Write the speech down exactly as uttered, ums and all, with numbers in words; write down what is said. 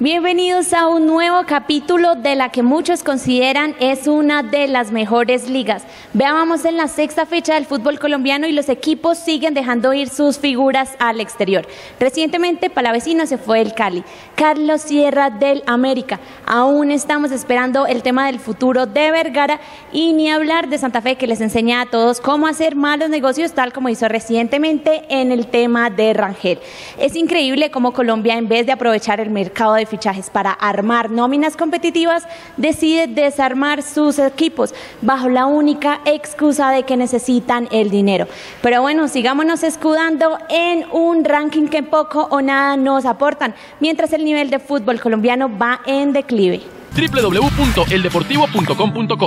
Bienvenidos a un nuevo capítulo de la que muchos consideran es una de las mejores ligas. Veamos en la sexta fecha del fútbol colombiano y los equipos siguen dejando ir sus figuras al exterior. Recientemente Palavecino se fue del Cali, Carlos Sierra del América. Aún estamos esperando el tema del futuro de Vergara y ni hablar de Santa Fe, que les enseña a todos cómo hacer malos negocios, tal como hizo recientemente en el tema de Rangel. Es increíble cómo Colombia, en vez de aprovechar el mercado de fichajes para armar nóminas competitivas, decide desarmar sus equipos bajo la única excusa de que necesitan el dinero. Pero bueno, sigámonos escudando en un ranking que poco o nada nos aportan, mientras el nivel de fútbol colombiano va en declive. doble u doble u doble u punto el deportivo punto com punto co